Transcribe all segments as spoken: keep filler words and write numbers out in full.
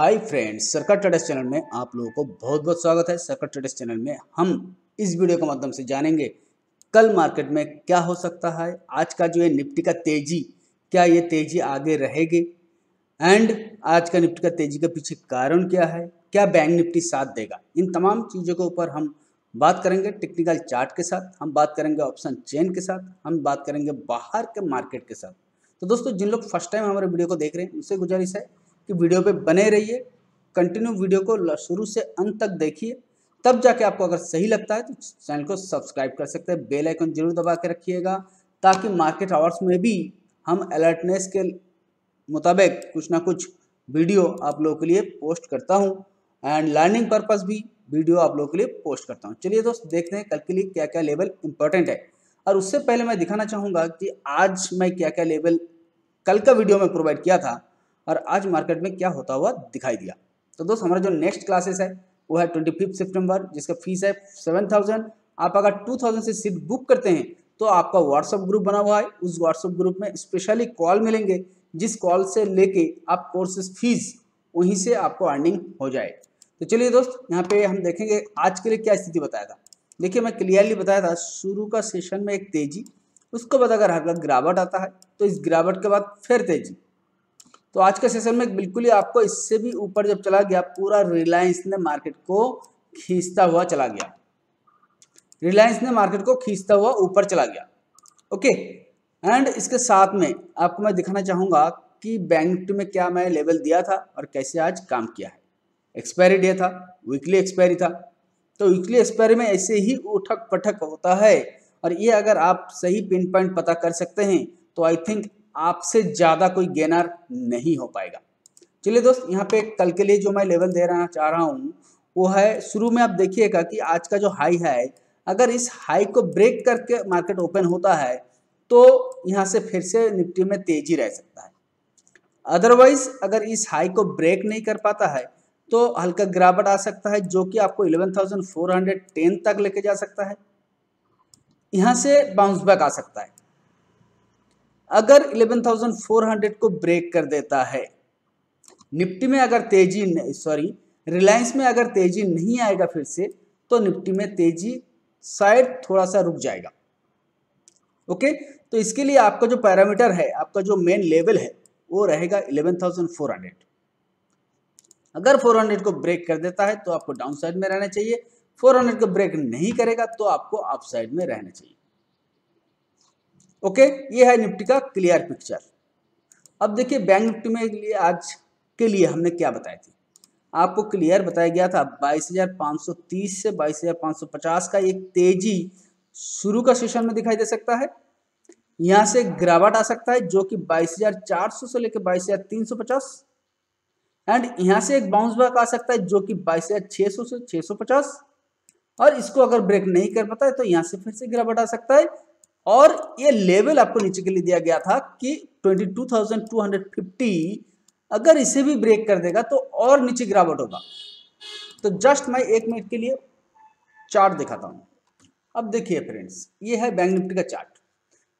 हाय friends, Sarkar traders channel में आप लोगों को बहुत बहुत स्वागत है। सरकार ट्रेडर्स चैनल में हम इस वीडियो के माध्यम से जानेंगे कल मार्केट में क्या हो सकता है, आज का जो है निफ्टी का तेजी, क्या ये तेजी आगे रहेगी एंड आज का निफ्टी का तेजी के पीछे कारण क्या है, क्या बैंक निफ्टी साथ देगा। इन तमाम चीज़ों के ऊपर हम बात करेंगे। टेक्निकल चार्ट के साथ हम बात करेंगे, ऑप्शन चेन के साथ हम बात करेंगे, बाहर के मार्केट के साथ। तो दोस्तों, जिन लोग फर्स्ट टाइम हमारे वीडियो को देख रहे हैं उनसे गुजारिश है कि वीडियो पे बने रहिए, कंटिन्यू वीडियो को शुरू से अंत तक देखिए, तब जाके आपको अगर सही लगता है तो चैनल को सब्सक्राइब कर सकते हैं। बेल आइकन जरूर दबा के रखिएगा ताकि मार्केट आवर्स में भी हम अलर्टनेस के मुताबिक कुछ ना कुछ वीडियो आप लोगों के लिए पोस्ट करता हूँ एंड लर्निंग पर्पज़ भी वीडियो आप लोगों के लिए पोस्ट करता हूँ। चलिए दोस्त, देखते हैं कल के लिए क्या क्या लेवल इंपॉर्टेंट है। और उससे पहले मैं दिखाना चाहूँगा कि आज मैं क्या क्या लेवल कल का वीडियो में प्रोवाइड किया था और आज मार्केट में क्या होता हुआ दिखाई दिया। तो दोस्त, हमारा जो नेक्स्ट क्लासेस है वो है ट्वेंटी फिफ्थ सितंबर, जिसका फीस है सेवन थाउजेंड। आप अगर टू थाउजेंड से सीट बुक करते हैं तो आपका व्हाट्सअप ग्रुप बना हुआ है, उस व्हाट्सअप ग्रुप में स्पेशली कॉल मिलेंगे, जिस कॉल से लेके आप कोर्सेज फीस वहीं से आपको अर्निंग हो जाए। तो चलिए दोस्त, यहाँ पे हम देखेंगे आज के लिए क्या स्थिति बताया था। देखिए, मैं क्लियरली बताया था शुरू का सेशन में एक तेजी, उसके बाद अगर हल्का गिरावट आता है तो इस गिरावट के बाद फिर तेजी। तो आज के सेशन में बिल्कुल ही आपको इससे भी ऊपर जब चला गया, पूरा रिलायंस ने मार्केट को खींचता हुआ चला गया, रिलायंस ने मार्केट को खींचता हुआ ऊपर चला गया। ओके, एंड इसके साथ में आपको मैं दिखाना चाहूँगा कि बैंक निफ्टी में क्या मैं लेवल दिया था और कैसे आज काम किया है। एक्सपायरी डे था, वीकली एक्सपायरी था, तो वीकली एक्सपायरी में ऐसे ही उठक पटक होता है और ये अगर आप सही पिन पॉइंट पता कर सकते हैं तो आई थिंक आपसे ज़्यादा कोई गेनर नहीं हो पाएगा। चलिए दोस्त, यहाँ पे कल के लिए जो मैं लेवल दे रहा चाह रहा हूँ वो है, शुरू में आप देखिएगा कि आज का जो हाई है, अगर इस हाई को ब्रेक करके मार्केट ओपन होता है तो यहाँ से फिर से निफ्टी में तेजी रह सकता है। अदरवाइज अगर इस हाई को ब्रेक नहीं कर पाता है तो हल्का गिरावट आ सकता है, जो कि आपको eleven thousand four hundred ten तक लेके जा सकता है। यहाँ से बाउंस बैक आ सकता है। अगर इलेवन थाउजेंड फोर हंड्रेड को ब्रेक कर देता है निफ्टी में, अगर तेजी सॉरी रिलायंस में अगर तेजी नहीं आएगा फिर से, तो निफ्टी में तेजी शायद थोड़ा सा रुक जाएगा। ओके, तो इसके लिए आपका जो पैरामीटर है, आपका जो मेन लेवल है वो रहेगा इलेवन थाउजेंड फोर हंड्रेड। अगर फोर हंड्रेड को ब्रेक कर देता है तो आपको डाउन साइड में रहना चाहिए, फोर हंड्रेड को ब्रेक नहीं करेगा तो आपको अप साइड में रहना चाहिए। ओके okay, ये है निफ्टी का क्लियर पिक्चर। अब देखिए बैंक निफ्टी में लिए आज के लिए हमने क्या बताया थी। आपको क्लियर बताया गया था बाईस हज़ार पाँच सौ तीस से बाईस हज़ार पाँच सौ पचास का एक तेजी शुरू का सेशन में दिखाई दे सकता है। यहाँ से गिरावट आ सकता है जो कि बाईस हज़ार चार सौ से लेकर बाईस हज़ार तीन सौ पचास, एंड यहाँ से एक बाउंस बैक आ सकता है जो कि बाईस हज़ार छह सौ से छह सौ पचास, और इसको अगर ब्रेक नहीं कर पाता है तो यहाँ से फिर से गिरावट आ सकता है। और ये लेवल आपको नीचे के लिए दिया गया था कि बाईस हज़ार दो सौ पचास, अगर इसे भी ब्रेक कर देगा तो और नीचे गिरावट होगा। तो जस्ट मैं एक मिनट के लिए चार्ट दिखाता हूँ। अब देखिए फ्रेंड्स, ये है बैंक निफ्टी का चार्ट।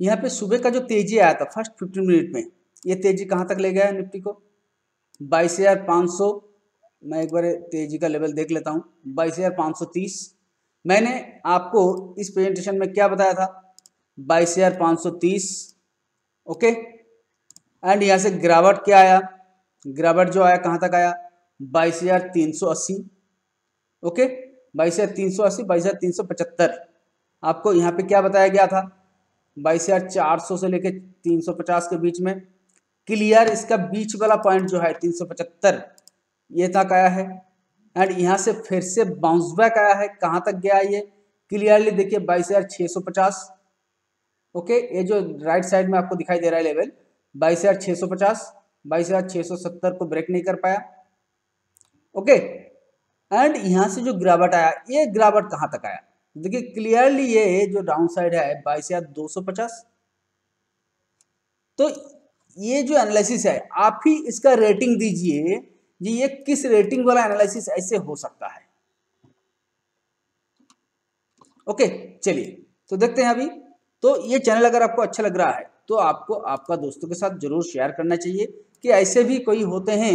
यहाँ पे सुबह का जो तेजी आया था फर्स्ट फिफ्टीन मिनट में, ये तेजी कहाँ तक ले गया है निफ्टी को, बाईस हज़ार पाँच सौ। मैं एक बार तेजी का लेवल देख लेता हूँ, बाईस हज़ार पाँच सौ तीस। मैंने आपको इस प्रेजेंटेशन में क्या बताया था, बाईस हज़ार पाँच सौ तीस। ओके, एंड यहाँ से गिरावट क्या आया, गिरावट जो आया कहाँ तक आया, बाईस हज़ार तीन सौ अस्सी। ओके, बाईस हज़ार तीन सौ अस्सी, बाईस हज़ार तीन सौ पचहत्तर। आपको यहाँ पे क्या बताया गया था, बाईस हज़ार चार सौ से लेके तीन सौ पचास के बीच में क्लियर, इसका बीच वाला पॉइंट जो है तीन सौ पचहत्तर, ये तक आया है। एंड यहाँ से फिर से बाउंस बैक आया है, कहाँ तक गया ये क्लियरली देखिए बाईस हज़ार छह सौ पचास। ओके okay, ये जो राइट साइड में आपको दिखाई दे रहा है लेवल बाईस हज़ार छह सौ पचास, बाईस हज़ार छह सौ सत्तर को ब्रेक नहीं कर पाया। ओके okay, एंड यहाँ से जो गिरावट आया, ये गिरावट कहाँ तक आया देखिए क्लियरली, ये जो डाउन साइड है बाईस हज़ार दो सौ पचास। तो ये जो एनालिसिस है, आप ही इसका रेटिंग दीजिए जी, ये किस रेटिंग वाला एनालिसिस ऐसे हो सकता है। ओके okay, चलिए तो देखते हैं अभी। तो ये चैनल अगर आपको अच्छा लग रहा है तो आपको आपका दोस्तों के साथ जरूर शेयर करना चाहिए कि ऐसे भी कोई होते हैं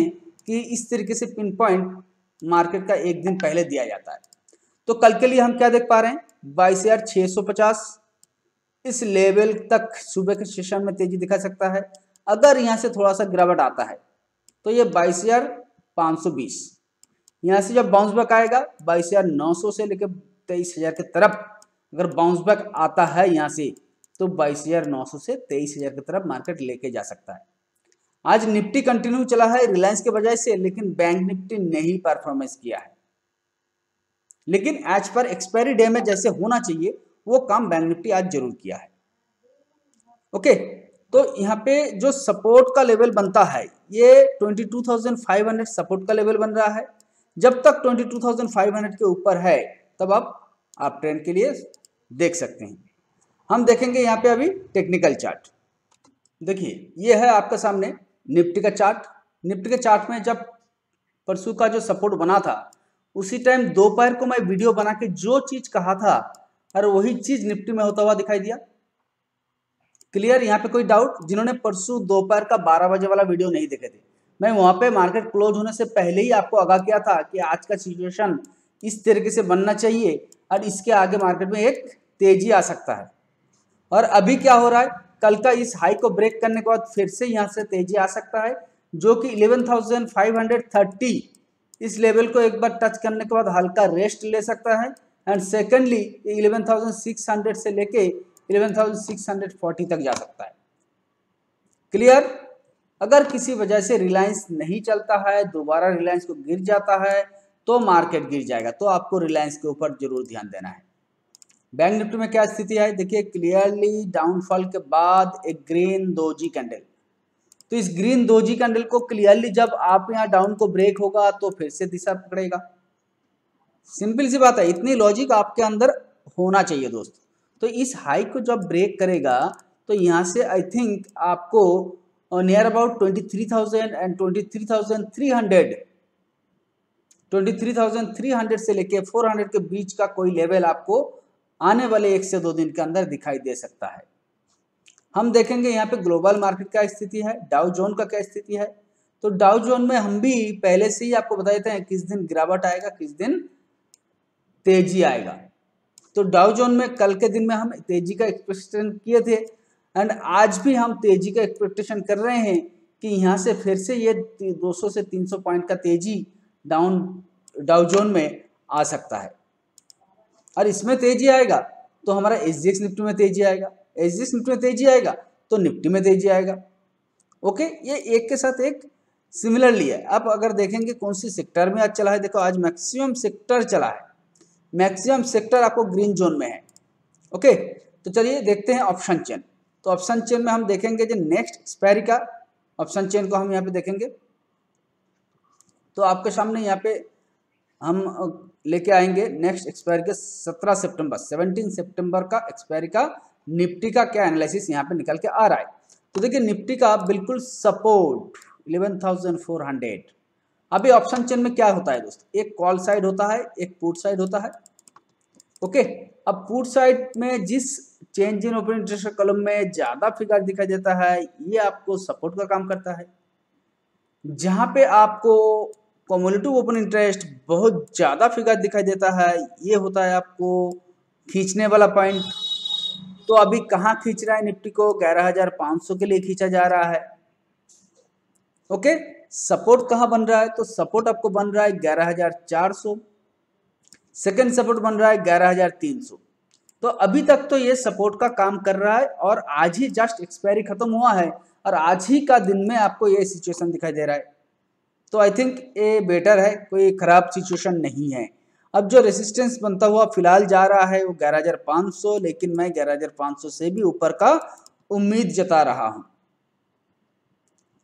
कि इस तरीके से पिन पॉइंट मार्केट का एक दिन पहले दिया जाता है। तो कल के लिए हम क्या देख पा रहे हैं, बाईस हजार छः सौ पचास इस लेवल तक सुबह के सेशन में तेजी दिखा सकता है। अगर यहाँ से थोड़ा सा गिरावट आता है तो ये बाईस हजार पाँच सौ बीस, यहाँ से जब बाउंस बैक आएगा बाईस हजार नौ सौ से लेकर तेईस हजार की तरफ अगर बाउंस बैक आता है यहाँ से तो बाईस हजार नौ सौ से तेईस हजार की तरफ मार्केट लेके जा सकता है। आज निफ्टी कंटिन्यू चला है रिलायंस के बजाय से, लेकिन बैंक निफ्टी ने ही परफॉर्मेंस किया है। लेकिन एज पर एक्सपायरी डे में जैसे होना चाहिए वो काम बैंक निफ्टी आज जरूर किया है। ओके, तो यहाँ पे जो सपोर्ट का लेवल बनता है ये बाईस हजार पाँच सौ सपोर्ट का लेवल बन रहा है। जब तक बाईस हजार पाँच सौ के ऊपर है तब आप आप ट्रेंड के लिए देख सकते हैं। हम देखेंगे यहाँ पे अभी टेक्निकल चार्ट। देखिए ये है आपके सामने निफ्टी का चार्ट। निफ्टी के चार्ट में जब परसों का जो सपोर्ट बना था उसी टाइम दोपहर को मैं वीडियो बना के जो चीज कहा था और वही चीज निफ्टी में होता हुआ दिखाई दिया। क्लियर, यहाँ पे कोई डाउट? जिन्होंने परसों दोपहर का बारह बजे वाला वीडियो नहीं देखे थे, मैं वहां पे मार्केट क्लोज होने से पहले ही आपको आगाह किया था कि आज का सिचुएशन इस तरीके से बनना चाहिए और इसके आगे मार्केट में एक तेजी आ सकता है। और अभी क्या हो रहा है, कल का इस हाई को ब्रेक करने के बाद फिर से यहाँ से तेजी आ सकता है, जो कि ग्यारह हजार पाँच सौ तीस इस लेवल को एक बार टच करने के बाद हल्का रेस्ट ले सकता है। एंड सेकेंडली ग्यारह हजार छह सौ से लेके ग्यारह हजार छह सौ चालीस तक जा सकता है। क्लियर, अगर किसी वजह से रिलायंस नहीं चलता है, दोबारा रिलायंस को गिर जाता है तो मार्केट गिर जाएगा, तो आपको रिलायंस के ऊपर जरूर ध्यान देना है। बैंक निफ्टी में क्या स्थिति है, देखिए क्लियरली डाउनफॉल के बाद एक ग्रीन दो जी कैंडल। तो इस ग्रीन दो जी कैंडल को क्लियरली जब आप यहाँ डाउन को ब्रेक होगा तो फिर से दिशा पकड़ेगा। सिंपल सी बात है, इतनी लॉजिक आपके अंदर होना चाहिए दोस्त। तो इस हाई को जब ब्रेक करेगा तो यहाँ से आई थिंक आपको near about twenty three thousand and twenty three thousand three hundred twenty three thousand three hundred से लेके फोर हंड्रेड के बीच का कोई लेवल आपको आने वाले एक से दो दिन के अंदर दिखाई दे सकता है। हम देखेंगे यहाँ पे ग्लोबल मार्केट क्या स्थिति है, डाउ जोन का क्या स्थिति है। तो डाउ जोन में हम भी पहले से ही आपको बता देते हैं किस दिन गिरावट आएगा, किस दिन तेजी आएगा। तो डाउ जोन में कल के दिन में हम तेजी का एक्सपेक्टेशन किए थे एंड आज भी हम तेजी का एक्सपेक्टेशन कर रहे हैं कि यहाँ से फिर से ये दो सौ से तीन सौ पॉइंट का तेजी डाउन डाउ जोन में आ सकता है। और इसमें तेजी आएगा तो हमारा एसजीएक्स निफ्टी में तेजी आएगा, एसजीएक्स निफ्टी में तेजी आएगा तो निफ्टी में तेजी आएगा। ओके, ये एक के साथ एक सिमिलरली है। अब अगर देखेंगे कौन सी सेक्टर में आज चला है, देखो आज मैक्सिमम सेक्टर चला है, मैक्सिमम सेक्टर आपको ग्रीन जोन में है। ओके, तो चलिए देखते हैं ऑप्शन चेन। तो ऑप्शन चेन में हम देखेंगे जो नेक्स्ट एक्सपायरी का ऑप्शन चेन को हम यहाँ पे देखेंगे। तो आपके सामने यहाँ पे हम लेके आएंगे नेक्स्ट एक्सपायरी के सत्रह सितंबर, सेवनटीन सितंबर का एक्सपायरी का निफ्टी का क्या एनालिसिस यहाँ पे निकल के आ रहा है। तो देखिए निफ्टी का बिल्कुल सपोर्ट ग्यारह हजार चार सौ। अभी ऑप्शन चेन में क्या होता है दोस्त, एक कॉल साइड होता है, एक पुट साइड होता है। ओके, अब पुट साइड में जिस change in open interest column में ज्यादा फिगर दिखाई देता है ये आपको सपोर्ट का काम करता है। जहाँ पे आपको कॉम्युलेटिव ओपन इंटरेस्ट बहुत ज़्यादा फिगर दिखाई देता है ये होता है आपको खींचने वाला पॉइंट। तो अभी कहाँ खींच रहा है, निफ्टी को ग्यारह हजार पाँच सौ के लिए खींचा जा रहा है। ओके, सपोर्ट कहाँ बन रहा है, तो सपोर्ट आपको बन रहा है ग्यारह हजार चार सौ, सेकेंड सपोर्ट बन रहा है ग्यारह हजार तीन सौ। तो अभी तक तो ये सपोर्ट का काम कर रहा है और आज ही जस्ट एक्सपायरी खत्म हुआ है और आज ही का दिन में आपको ये सिचुएशन दिखाई दे रहा है। तो आई थिंक ये बेटर है, कोई ख़राब सिचुएशन नहीं है। अब जो रेसिस्टेंस बनता हुआ फिलहाल जा रहा है वो ग्यारह हजार पाँच सौ, लेकिन मैं ग्यारह हजार पाँच सौ से भी ऊपर का उम्मीद जता रहा हूँ।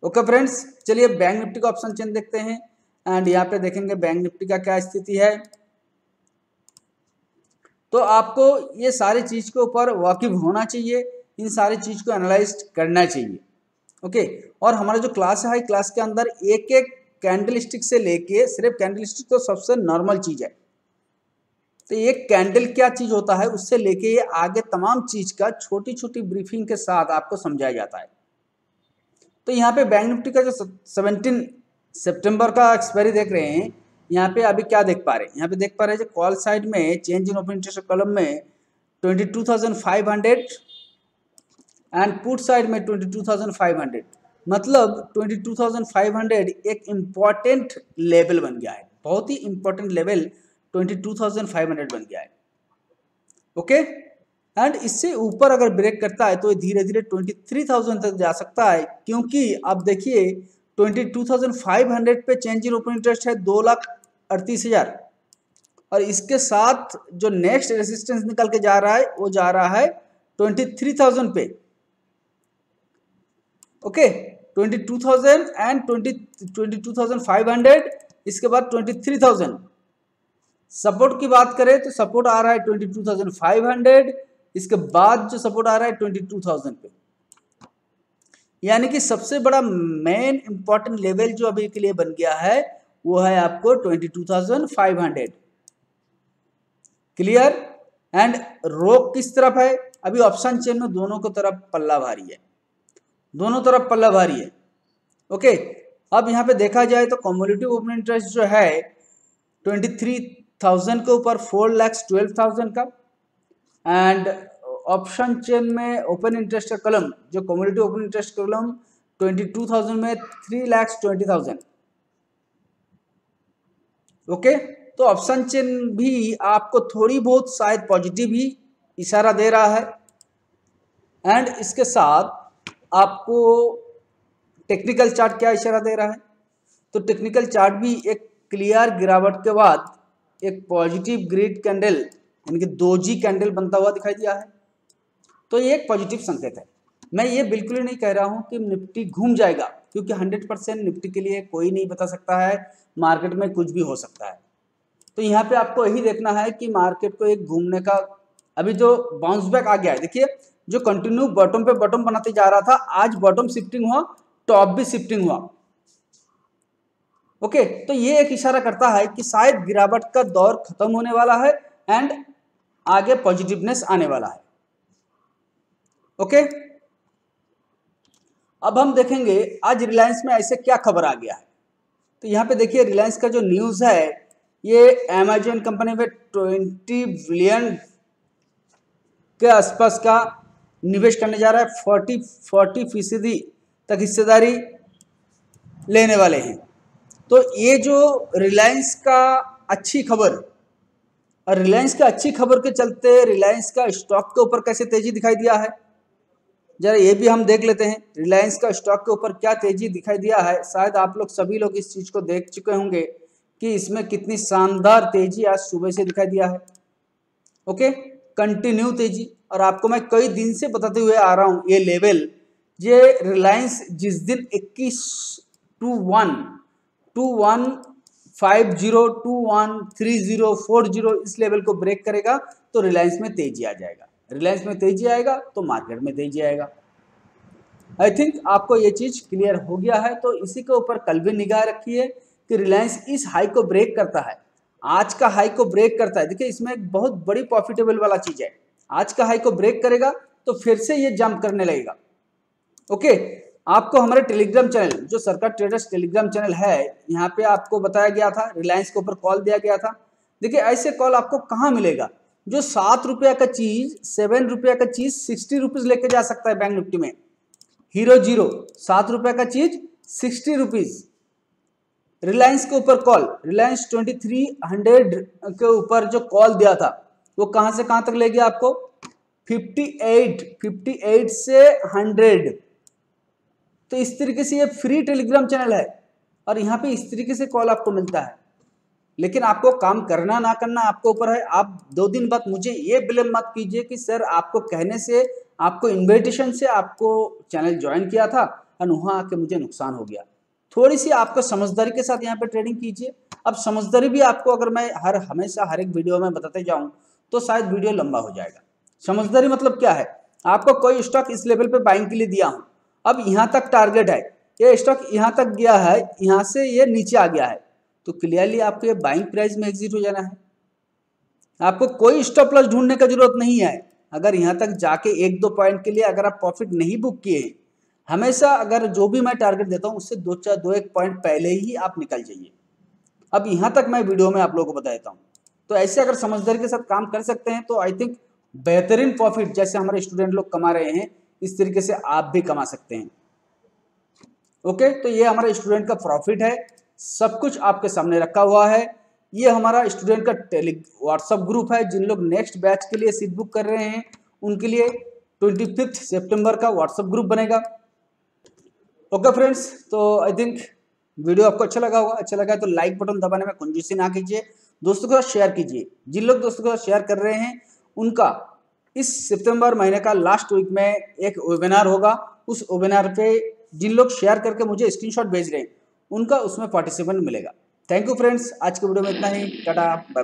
ओके फ्रेंड्स, चलिए बैंक निफ्टी का ऑप्शन चेन देखते हैं एंड यहाँ पे देखेंगे बैंक निफ्टी का क्या स्थिति है। तो आपको ये सारी चीज़ के ऊपर वाकिफ होना चाहिए, इन सारी चीज़ को एनालाइज करना चाहिए। ओके, और हमारा जो क्लास है क्लास के अंदर एक एक कैंडलस्टिक से लेके, सिर्फ कैंडलस्टिक तो सबसे नॉर्मल चीज है, तो ये कैंडल क्या चीज होता है उससे लेके ये आगे तमाम चीज का छोटी छोटी ब्रीफिंग के साथ आपको समझाया जाता है। तो यहाँ पे बैंक निफ्टी का जो सेवनटीन सितंबर का एक्सपायरी देख रहे हैं यहाँ पे, अभी क्या देख पा रहे हैं यहाँ पे देख पा रहे हैं जो कॉल साइड में change in open interest column में twenty two thousand five hundred and put side में twenty two thousand five hundred, मतलब twenty two thousand five hundred एक इम्पॉर्टेंट लेवल बन गया है, बहुत ही important level twenty two thousand five hundred बन गया है। ओके, एंड इससे ऊपर अगर ब्रेक करता है तो ये धीरे धीरे ट्वेंटी थ्री थाउजेंड तक जा सकता है, क्योंकि आप देखिए twenty two thousand five hundred पे चेंज इन ओपन इंटरेस्ट है दो लाख अड़तीस हज़ार, और इसके साथ जो नेक्स्ट रेजिस्टेंस निकल के जा रहा है वो जा रहा है ट्वेंटी थ्री थाउजेंड पे। Okay, twenty two thousand and twenty two thousand five hundred, इसके बाद ट्वेंटी थ्री थाउजेंड। सपोर्ट की बात करें तो सपोर्ट आ रहा है twenty two thousand five hundred, इसके बाद जो सपोर्ट आ रहा है ट्वेंटी टू थाउजेंड पे, यानी कि सबसे बड़ा मेन इंपॉर्टेंट लेवल जो अभी के लिए बन गया है वो है आपको twenty two thousand five hundred. Clear? And रोक किस तरफ है? अभी ऑप्शन चेन में दोनों को तरफ पल्ला भारी है, दोनों तरफ पल्ला भारी है। ओके, अब यहाँ पे देखा जाए तो कॉम्युलेटिव ओपन इंटरेस्ट जो है ट्वेंटी थ्री थाउजेंड के ऊपर फोर लैक्स ट्वेल्व थाउजेंड का, एंड ऑप्शन चेन में ओपन इंटरेस्ट का कलम जो cumulative open interest column twenty two thousand में three lakhs twenty thousand. Okay, तो ऑप्शन चेन भी आपको थोड़ी बहुत शायद पॉजिटिव ही इशारा दे रहा है, एंड इसके साथ आपको टेक्निकल चार्ट क्या इशारा दे रहा है, तो टेक्निकल चार्ट भी एक क्लियर गिरावट के बाद एक पॉजिटिव ग्रीड कैंडल यानी कि दोजी कैंडल बनता हुआ दिखाई दिया है, तो ये एक पॉजिटिव संकेत है। मैं ये बिल्कुल ही नहीं कह रहा हूँ कि निफ्टी घूम जाएगा, क्योंकि हंड्रेड परसेंट निफ्टी के लिए कोई नहीं बता सकता है, मार्केट में कुछ भी हो सकता है। तो यहाँ पे आपको यही देखना है कि मार्केट को एक घूमने का अभी जो बाउंस बैक आ गया है, देखिए जो कंटिन्यू बॉटम पे बॉटम बनाते जा रहा था, आज बॉटम शिफ्टिंग हुआ, टॉप भी शिफ्टिंग हुआ। ओके, तो ये एक इशारा करता है कि शायद गिरावट का दौर खत्म होने वाला है एंड आगे पॉजिटिवनेस आने वाला है। ओके, अब हम देखेंगे आज रिलायंस में ऐसे क्या खबर आ गया है। तो यहाँ पे देखिए रिलायंस का जो न्यूज है ये अमेजॉन कंपनी में ट्वेंटी बिलियन के आसपास का निवेश करने जा रहा है, फोर्टी फोर्टी फीसदी तक हिस्सेदारी लेने वाले हैं। तो ये जो रिलायंस का अच्छी खबर, और रिलायंस का अच्छी खबर के चलते रिलायंस का स्टॉक के ऊपर कैसे तेजी दिखाई दिया है, जरा ये भी हम देख लेते हैं। रिलायंस का स्टॉक के ऊपर क्या तेजी दिखाई दिया है, शायद आप लोग सभी लोग इस चीज को देख चुके होंगे कि इसमें कितनी शानदार तेजी आज सुबह से दिखाई दिया है। ओके, कंटिन्यू तेजी, और आपको मैं कई दिन से बताते हुए आ रहा हूँ ये लेवल, ये रिलायंस जिस दिन इक्कीस two one two one five zero two one three zero four zero इस लेवल को ब्रेक करेगा तो रिलायंस में तेजी आ जाएगा, रिलायंस में तेजी आएगा तो मार्केट में तेजी आएगा। आई थिंक आपको ये चीज क्लियर हो गया है। तो इसी के ऊपर कल भी निगाह रखिए कि रिलायंस इस हाई को ब्रेक करता है, आज का हाई को ब्रेक करता है, देखिए इसमें एक बहुत बड़ी प्रॉफिटेबल वाला चीज है, आज का हाई को ब्रेक करेगा तो फिर से ये जंप करने लगेगा। ओके, आपको हमारे टेलीग्राम चैनल जो सरकार ट्रेडर्स टेलीग्राम चैनल है, यहाँ पे आपको बताया गया था रिलायंस के ऊपर कॉल दिया गया था। देखिए ऐसे कॉल आपको कहाँ मिलेगा, जो सात रुपया का चीज सेवन रुपया का चीज सिक्सटी रुपीज लेके जा सकता है बैंक निफ्टी में। हीरो जीरो सात रुपया का चीज सिक्सटी रुपीज रिलायंस के ऊपर call, Reliance twenty three hundred के ऊपर जो कॉल दिया था वो कहाँ से कहाँ तक ले गया आपको, फिफ्टी एट फिफ्टी एट से हंड्रेड। तो इस तरीके से ये फ्री टेलीग्राम चैनल है और यहाँ पे इस तरीके से कॉल आपको मिलता है, लेकिन आपको काम करना ना करना आपके ऊपर है। आप दो दिन बाद मुझे ये ब्लेम मत कीजिए कि सर आपको कहने से, आपको इन्विटेशन से आपको चैनल ज्वाइन किया था और वहाँ आके मुझे नुकसान हो गया। थोड़ी सी आपको समझदारी के साथ यहाँ पे ट्रेडिंग कीजिए। अब समझदारी भी आपको अगर मैं हर हमेशा हर एक वीडियो में बताते जाऊँ तो शायद वीडियो लंबा हो जाएगा। समझदारी मतलब क्या है, आपको कोई स्टॉक इस लेवल पे बाइंग के लिए दिया हूँ, अब यहाँ तक टारगेट है, ये स्टॉक यहाँ तक गया है, यहाँ से ये नीचे आ गया है, तो क्लियरली आपको ये बाइंग प्राइस में एग्जिट हो जाना है। आपको कोई स्टॉप लॉस ढूंढने का जरूरत नहीं है। अगर यहाँ तक जाके एक दो पॉइंट के लिए अगर आप प्रॉफिट नहीं बुक किए, हमेशा अगर जो भी मैं टारगेट देता हूँ उससे दो चार दो एक पॉइंट पहले ही आप निकल जाइए। अब यहाँ तक मैं वीडियो में आप लोगों को बता देता हूँ। तो ऐसे अगर समझदारी के साथ काम कर सकते हैं तो आई थिंक बेहतरीन प्रॉफिट जैसे हमारे स्टूडेंट लोग कमा रहे हैं इस तरीके से आप भी कमा सकते हैं। ओके, तो ये हमारा स्टूडेंट का प्रॉफिट है, सब कुछ आपके सामने रखा हुआ है। ये हमारा स्टूडेंट का टेली व्हाट्सअप ग्रुप है। जिन लोग नेक्स्ट बैच के लिए सीट बुक कर रहे हैं उनके लिए ट्वेंटी फिफ्थ सेप्टेम्बर का व्हाट्सअप ग्रुप बनेगा। ओके फ्रेंड्स, तो आई थिंक वीडियो आपको अच्छा लगा होगा। अच्छा लगा है तो लाइक बटन दबाने में कंजूसी ना कीजिए, दोस्तों के साथ शेयर कीजिए। जिन लोग दोस्तों के साथ शेयर कर रहे हैं उनका इस सितंबर महीने का लास्ट वीक में एक वेबिनार होगा। उस वेबिनार पे जिन लोग शेयर करके मुझे स्क्रीनशॉट भेज रहे हैं उनका उसमें पार्टिसिपेंट मिलेगा। थैंक यू फ्रेंड्स, आज के वीडियो में इतना ही। Tata bye.